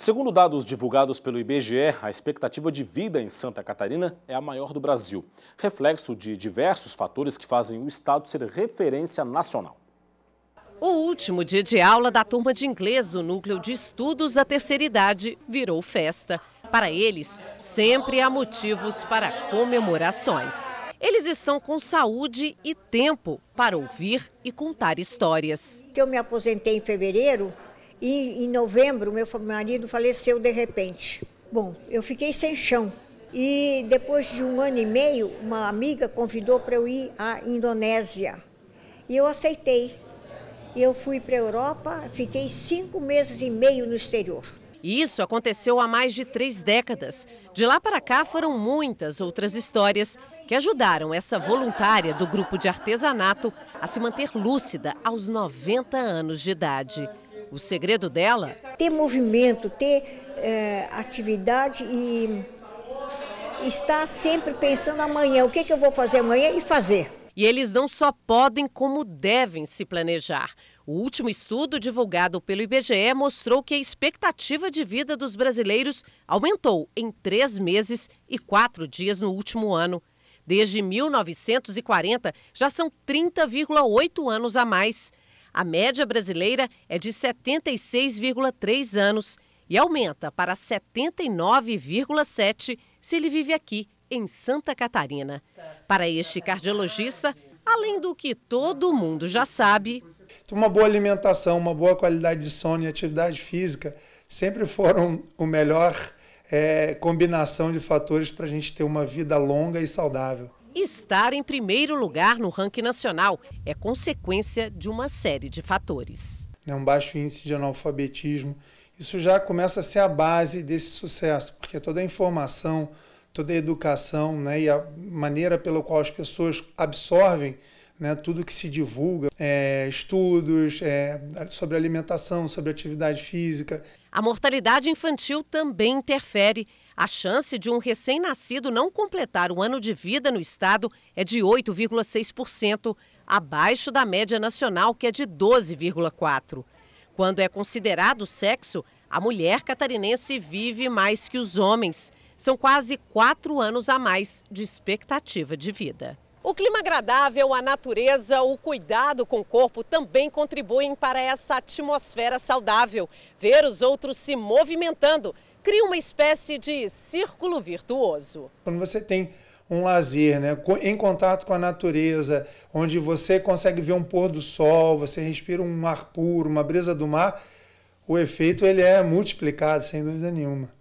Segundo dados divulgados pelo IBGE, a expectativa de vida em Santa Catarina é a maior do Brasil, reflexo de diversos fatores que fazem o estado ser referência nacional. O último dia de aula da turma de inglês do Núcleo de Estudos da Terceira Idade virou festa. Para eles, sempre há motivos para comemorações. Eles estão com saúde e tempo para ouvir e contar histórias. Eu me aposentei em fevereiro e em novembro meu marido faleceu de repente. Bom, eu fiquei sem chão e depois de 1 ano e meio uma amiga convidou para eu ir à Indonésia e eu aceitei. Eu fui para a Europa, fiquei 5 meses e meio no exterior. Isso aconteceu há mais de 3 décadas. De lá para cá foram muitas outras histórias que ajudaram essa voluntária do grupo de artesanato a se manter lúcida aos 90 anos de idade. O segredo dela? Ter movimento, ter atividade e estar sempre pensando amanhã, o que, que eu vou fazer amanhã e fazer. E eles não só podem, como devem se planejar. O último estudo divulgado pelo IBGE mostrou que a expectativa de vida dos brasileiros aumentou em 3 meses e 4 dias no último ano. Desde 1940, já são 30,8 anos a mais. A média brasileira é de 76,3 anos e aumenta para 79,7 se ele vive aqui, em Santa Catarina. Para este cardiologista, além do que todo mundo já sabe... Uma boa alimentação, uma boa qualidade de sono e atividade física sempre foram o melhor combinação de fatores para a gente ter uma vida longa e saudável. Estar em primeiro lugar no ranking nacional é consequência de uma série de fatores. Um baixo índice de analfabetismo, isso já começa a ser a base desse sucesso, porque toda a informação, toda a educação, e a maneira pela qual as pessoas absorvem tudo que se divulga, estudos sobre alimentação, sobre atividade física. A mortalidade infantil também interfere. A chance de um recém-nascido não completar o ano de vida no estado é de 8,6%, abaixo da média nacional, que é de 12,4%. Quando é considerado sexo, a mulher catarinense vive mais que os homens. São quase 4 anos a mais de expectativa de vida. O clima agradável, a natureza, o cuidado com o corpo também contribuem para essa atmosfera saudável. Ver os outros se movimentando cria uma espécie de círculo virtuoso. Quando você tem um lazer, em contato com a natureza, onde você consegue ver um pôr do sol, você respira um ar puro, uma brisa do mar, o efeito ele é multiplicado, sem dúvida nenhuma.